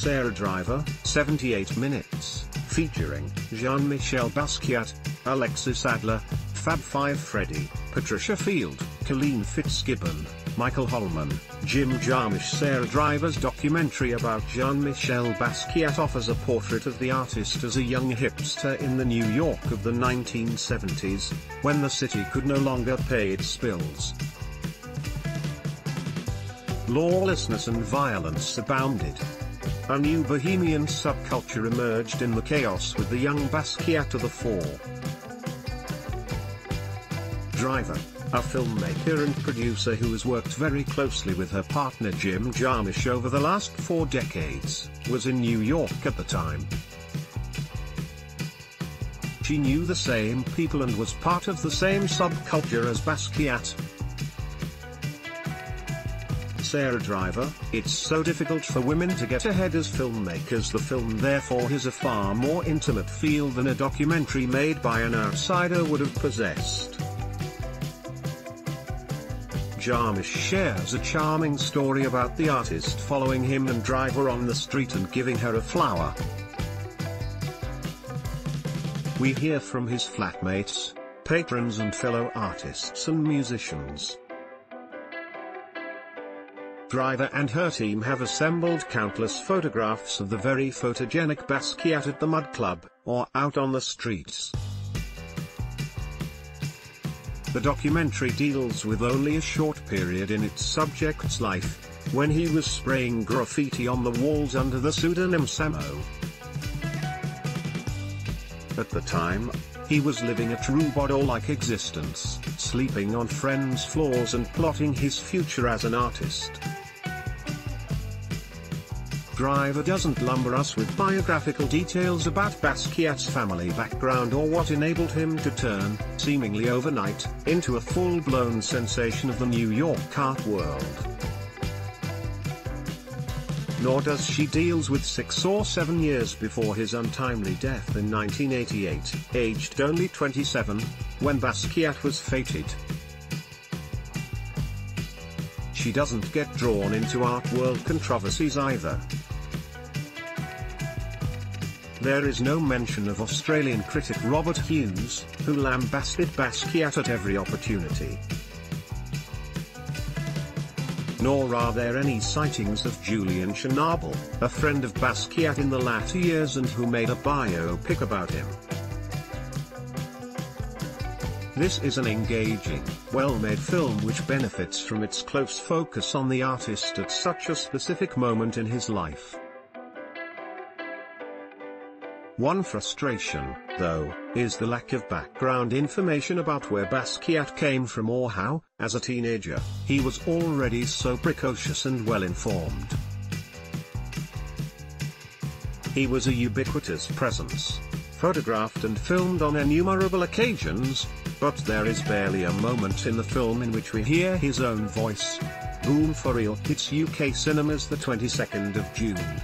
Sara Driver, 78 minutes, featuring Jean-Michel Basquiat, Alexis Adler, Fab Five Freddy, Patricia Field, Colleen Fitzgibbon, Michael Holman. Jim Jarmusch. Sara Driver's documentary about Jean-Michel Basquiat offers a portrait of the artist as a young hipster in the New York of the 1970s, when the city could no longer pay its bills. Lawlessness and violence abounded. A new bohemian subculture emerged in the chaos, with the young Basquiat to the fore. Driver, a filmmaker and producer who has worked very closely with her partner Jim Jarmusch over the last 4 decades, was in New York at the time. She knew the same people and was part of the same subculture as Basquiat. Sara Driver, it's so difficult for women to get ahead as filmmakers. The film therefore has a far more intimate feel than a documentary made by an outsider would have possessed. Jarmusch shares a charming story about the artist following him and Driver on the street and giving her a flower. We hear from his flatmates, patrons and fellow artists and musicians. Driver and her team have assembled countless photographs of the very photogenic Basquiat at the Mudd Club, or out on the streets. The documentary deals with only a short period in its subject's life, when he was spraying graffiti on the walls under the pseudonym Samo. At the time, he was living a troubadour-like existence, sleeping on friends' floors and plotting his future as an artist. Driver doesn't lumber us with biographical details about Basquiat's family background or what enabled him to turn, seemingly overnight, into a full-blown sensation of the New York art world. Nor does she deals with 6 or 7 years before his untimely death in 1988, aged only 27, when Basquiat was fated. She doesn't get drawn into art world controversies either. There is no mention of Australian critic Robert Hughes, who lambasted Basquiat at every opportunity. Nor are there any sightings of Julian Schnabel, a friend of Basquiat in the latter years and who made a biopic about him. This is an engaging, well-made film which benefits from its close focus on the artist at such a specific moment in his life. One frustration, though, is the lack of background information about where Basquiat came from or how, as a teenager, he was already so precocious and well-informed. He was a ubiquitous presence, photographed and filmed on innumerable occasions, but there is barely a moment in the film in which we hear his own voice. Boom for Real hits UK cinemas the 22nd of June.